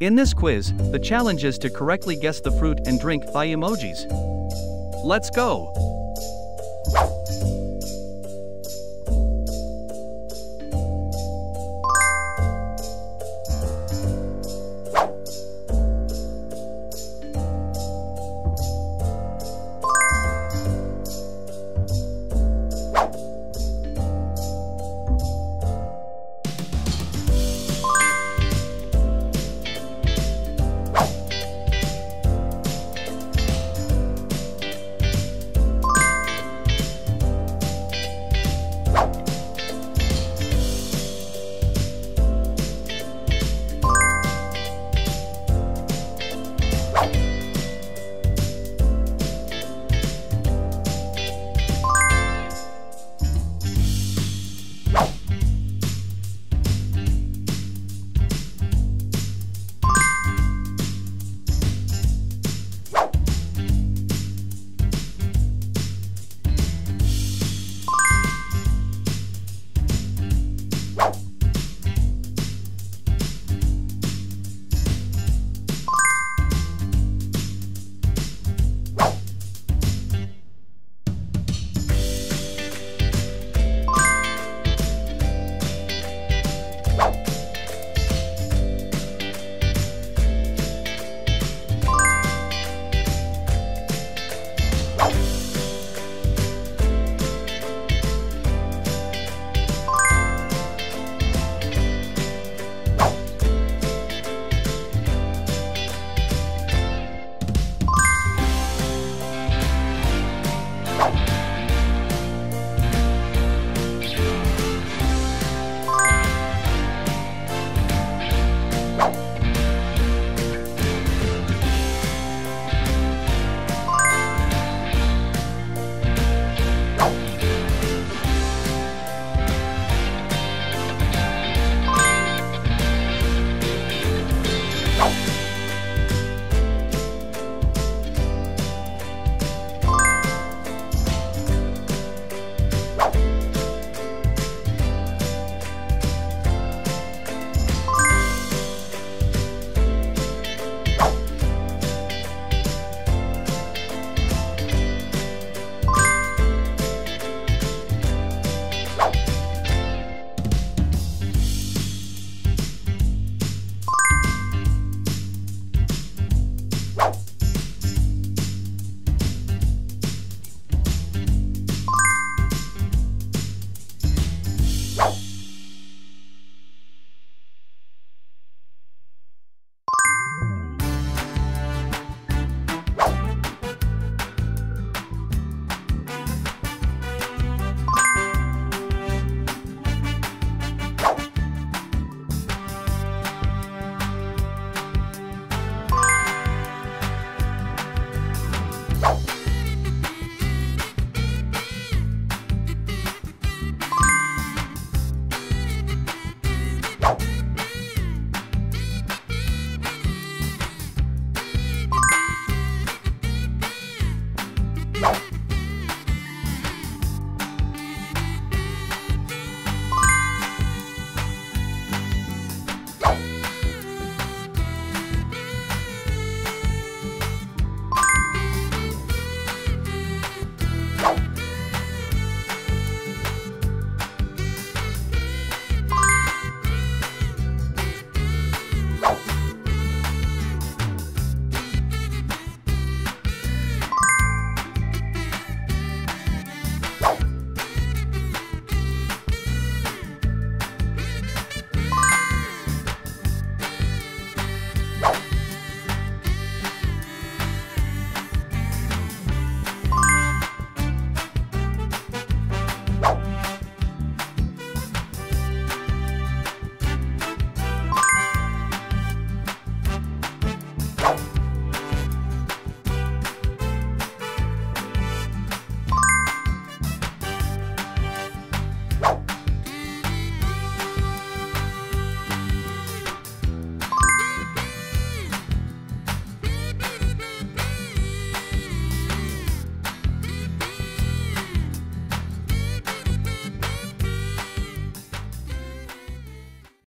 In this quiz, the challenge is to correctly guess the fruit and drink by emojis. Let's go! No.